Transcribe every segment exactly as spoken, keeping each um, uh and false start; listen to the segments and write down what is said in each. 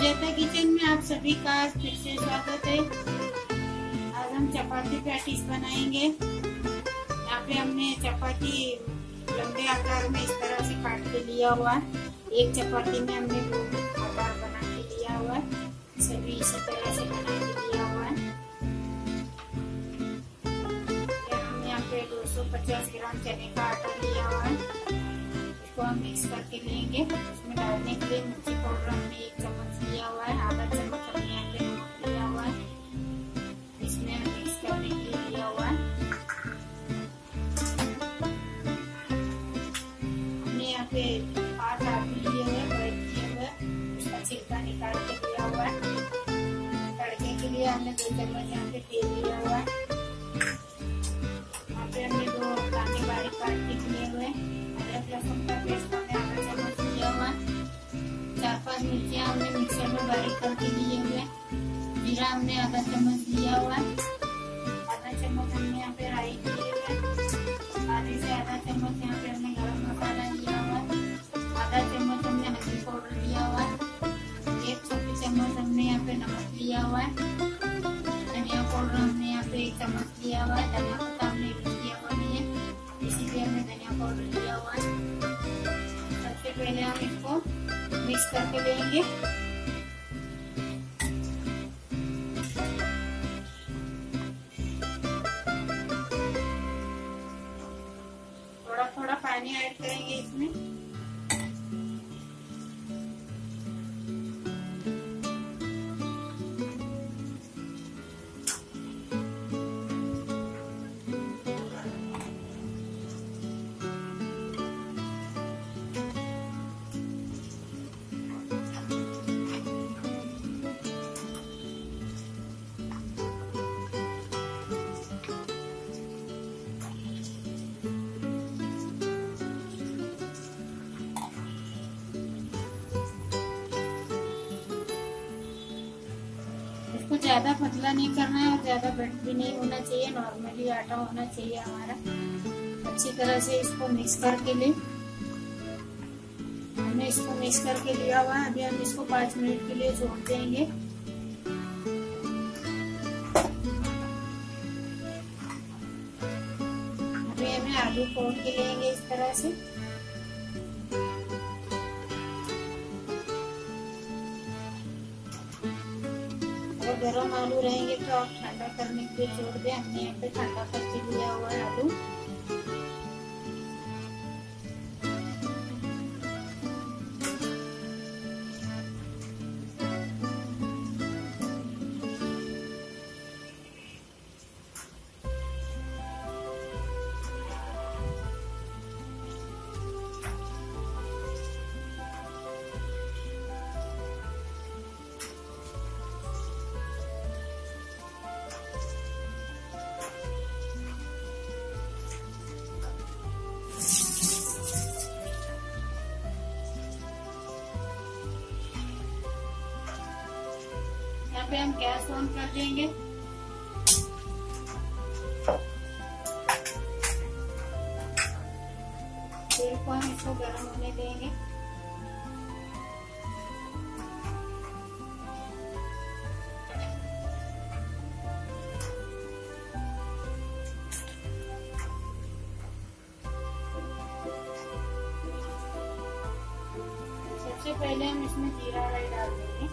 Sujata kitchen में आप सभी का फिर से स्वागत है। आज हम चपाती पैटीज बनाएंगे। यहाँ पे हमने चपाती लंबे आकार में इस तरह से काट के लिया हुआ है। एक चपाती में हमने आकार बना के लिया हुआ है, सभी इसी तरह से बना के लिया हुआ है। हम यहाँ पे दो सौ पचास ग्राम चने का आटा लिया हुआ है, इसको हम मिक्स करके लेंगे। इसमें डालने के लिए मिर्ची पाउडर हमने एक चम्मच लिया हुआ है, आधा चम्मच हमने यहाँ पे नमक लिया हुआ है, इसमें मिक्स करने के लिए लिया हुआ है। हमने यहाँ पे पाँच आलू लिए हुए बॉइल किए हुए, उसका छिलका निकाल के लिया हुआ है। तड़के के लिए हमने दो चम्मच यहाँ पे तेल लिया हुआ है। यहाँ पे हमने दो कांदे बारीक काट के लिए हुए, अदरक लहसुन का पेस्ट हमने आधा चम्मच लिया हुआ है। चार पाँच मिर्चियाँ हमने मिक्सर में बारीक करके लिए हुए, जीरा हमने आधा चम्मच लिया हुआ है, आधा चम्मच हमने यहाँ पे राई लिए हुए, आधे से आधा चम्मच यहाँ पे हमने गरम मसाला लिया हुआ है, आधा चम्मच हमने हल्दी पाउडर लिया हुआ है, एक छोटी चम्मच हमने यहाँ पे नमक लिया हुआ है, धनिया पाउडर हमने यहाँ पे एक चम्मच लिया हुआ है। धनिया पत्ता हमने यूज किया हुआ नहीं है, इसीलिए हमने धनिया पाउडर लिया हुआ है। सबसे पहले हम इसको मिक्स करके लेंगे। थोड़ा थोड़ा पानी ऐड करेंगे इसमें। इसको ज्यादा पतला नहीं करना है और ज्यादा बट भी नहीं होना चाहिए, नॉर्मली आटा होना चाहिए हमारा। अच्छी तरह से इसको मिक्स करके ले, हमने इसको मिक्स करके लिया हुआ है। अभी हम इसको पाँच मिनट के लिए छोड़ देंगे। अभी हमें आलू फोड़ के लेंगे इस तरह से। गरम आलू रहेंगे तो आप ठंडा करने के लिए छोड़ दें। हमने यहाँ पे ठंडा करके लिया हुआ है आलू। पे हम गैस ऑन कर देंगे। तेल को हम इसको गर्म होने देंगे। सबसे पहले हम इसमें जीरा राई डाल देंगे।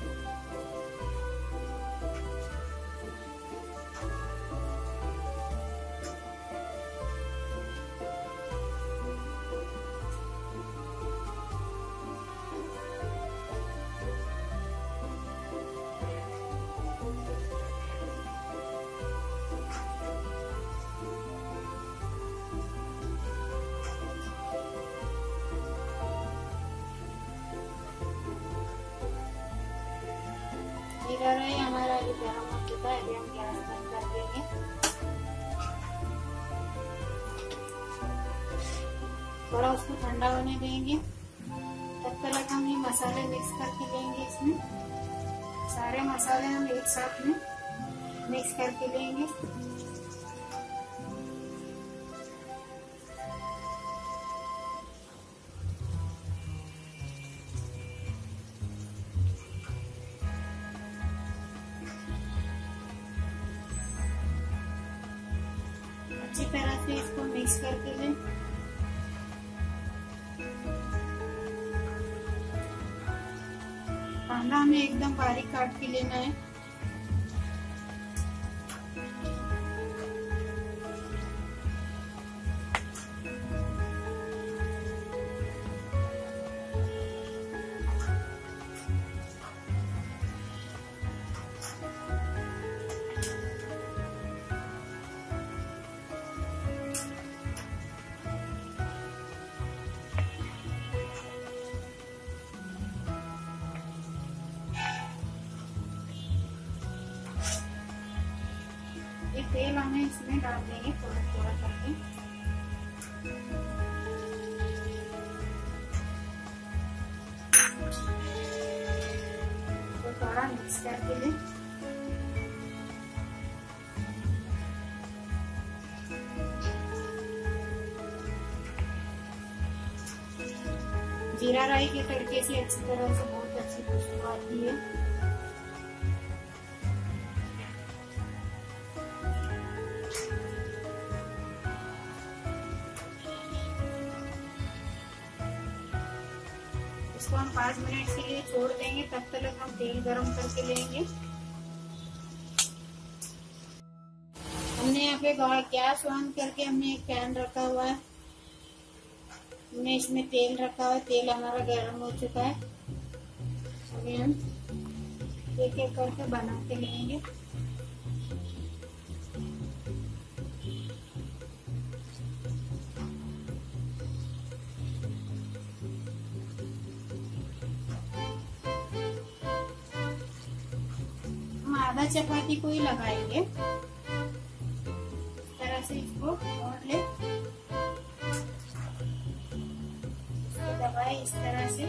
जीरा राई हमारा अभी गर्म हो चुका है, अभी हम गैस बंद कर देंगे। थोड़ा उसको ठंडा होने देंगे। तब तक हम ये मसाले मिक्स करके लेंगे। इसमें सारे मसाले हम एक साथ में मिक्स करके लेंगे। अच्छी तरह से इसको मिक्स करके लें। कांदा हमें एकदम बारीक काट के लेना है। तेल हमें इसमें डाल देंगे थोड़ा थोड़ा करके। तो थोड़ा मिक्स करके ले। जीरा राई के तड़के से अच्छी तरह से बहुत अच्छी खुशबू आती है। इसको हम पाँच मिनट के लिए छोड़ देंगे, तब तक हम तेल गरम करके लेंगे। हमने यहाँ पे गैस ऑन करके हमने एक पैन रखा हुआ है, हमने इसमें तेल रखा हुआ है। तेल हमारा गरम हो चुका है, अभी हम एक एक करके बना के लेंगे। आधा चपाती को ही लगाएंगे, इस तरह से इसको मोड़ ले, इसको दबाए इस तरह से।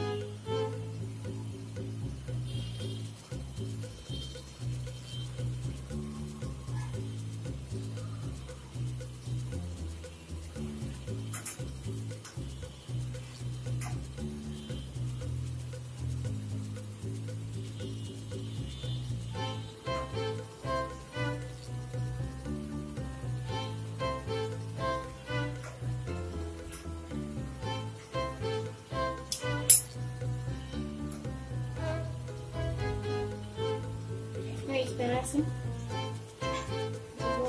तरह से इसको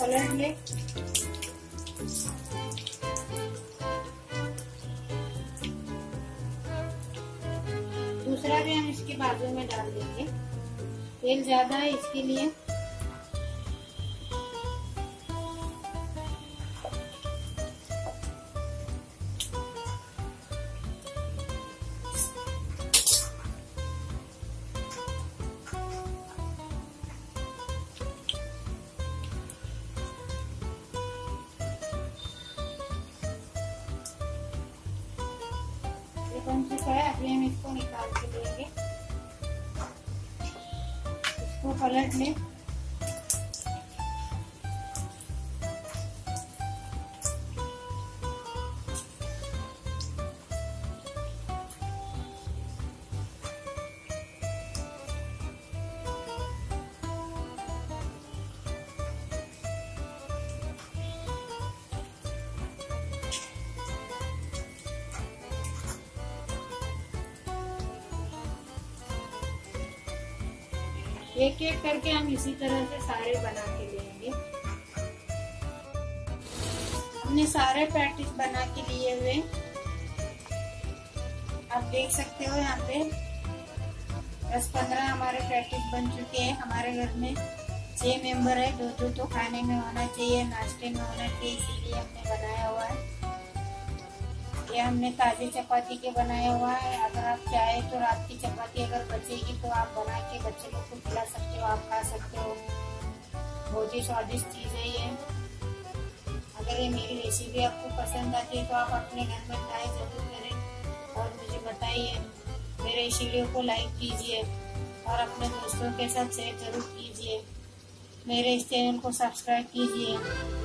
पलट ले। दूसरा भी हम इसके बाजू में डाल देंगे। तेल ज्यादा है इसके लिए। कौन सा है अभी हम इसको निकाल के लेंगे। इसको पलट ले। एक एक करके हम इसी तरह से सारे बना के लेंगे। हमने सारे पैटीज बना के लिए हुए, आप देख सकते हो यहाँ पे दस पंद्रह हमारे पैटीज बन चुके हैं। हमारे घर में छह मेंबर है, दो दो तो खाने में होना चाहिए, नाश्ते में होना चाहिए, इसीलिए हमने बनाया हुआ है। ये हमने ताजे चपाती के बनाया हुआ है। अगर आप चाहे तो रात की चपाती अगर बचेगी तो आप बना के बच्चे लोग को खिला सकते हो, आप खा सकते हो। बहुत ही स्वादिष्ट चीज़ है ये। अगर ये मेरी रेसिपी आपको पसंद आती है तो आप अपने घर में ट्राई जरूर करें और मुझे बताइए। मेरे इस वीडियो को लाइक कीजिए। और अपने दोस्तों के साथ शेयर जरूर कीजिए। मेरे इस चैनल को सब्सक्राइब कीजिए।